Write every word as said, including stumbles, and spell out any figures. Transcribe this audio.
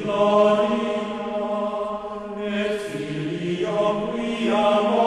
Gloria et Filii omnia.